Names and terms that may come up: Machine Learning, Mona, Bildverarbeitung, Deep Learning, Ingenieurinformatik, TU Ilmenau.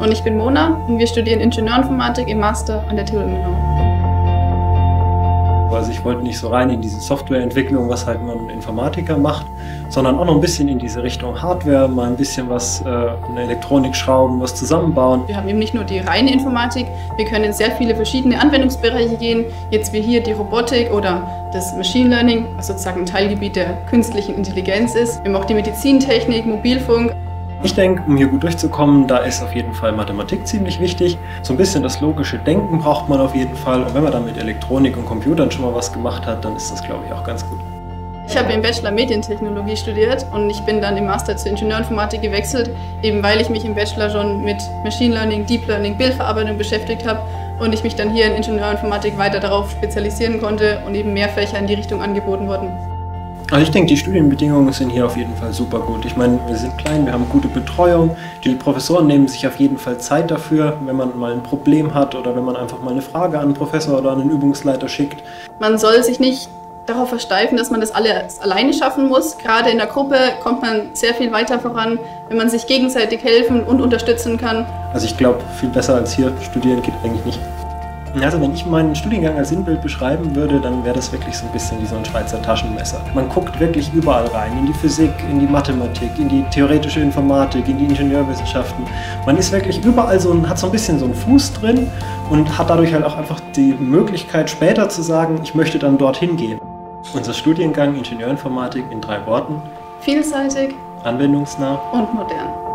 Und ich bin Mona und wir studieren Ingenieurinformatik im Master an der TU Ilmenau. Also ich wollte nicht so rein in diese Softwareentwicklung, was halt man Informatiker macht, sondern auch noch ein bisschen in diese Richtung Hardware, mal ein bisschen was in der Elektronik schrauben, was zusammenbauen. Wir haben eben nicht nur die reine Informatik, wir können in sehr viele verschiedene Anwendungsbereiche gehen, jetzt wie hier die Robotik oder das Machine Learning, was sozusagen ein Teilgebiet der künstlichen Intelligenz ist. Wir haben auch die Medizintechnik, Mobilfunk. Ich denke, um hier gut durchzukommen, da ist auf jeden Fall Mathematik ziemlich wichtig. So ein bisschen das logische Denken braucht man auf jeden Fall. Und wenn man dann mit Elektronik und Computern schon mal was gemacht hat, dann ist das, glaube ich, auch ganz gut. Ich habe im Bachelor Medientechnologie studiert und ich bin dann im Master zur Ingenieurinformatik gewechselt, eben weil ich mich im Bachelor schon mit Machine Learning, Deep Learning, Bildverarbeitung beschäftigt habe und ich mich dann hier in Ingenieurinformatik weiter darauf spezialisieren konnte und eben mehr Fächer in die Richtung angeboten wurden. Also ich denke, die Studienbedingungen sind hier auf jeden Fall super gut. Ich meine, wir sind klein, wir haben gute Betreuung, die Professoren nehmen sich auf jeden Fall Zeit dafür, wenn man mal ein Problem hat oder wenn man einfach mal eine Frage an einen Professor oder an einen Übungsleiter schickt. Man soll sich nicht darauf versteifen, dass man das alles alleine schaffen muss. Gerade in der Gruppe kommt man sehr viel weiter voran, wenn man sich gegenseitig helfen und unterstützen kann. Also ich glaube, viel besser als hier studieren geht eigentlich nicht. Also wenn ich meinen Studiengang als Sinnbild beschreiben würde, dann wäre das wirklich so ein bisschen wie so ein Schweizer Taschenmesser. Man guckt wirklich überall rein, in die Physik, in die Mathematik, in die theoretische Informatik, in die Ingenieurwissenschaften. Man ist wirklich überall hat so ein bisschen so einen Fuß drin und hat dadurch halt auch einfach die Möglichkeit, später zu sagen, ich möchte dann dorthin gehen. Unser Studiengang Ingenieurinformatik in 3 Worten. Vielseitig, anwendungsnah und modern.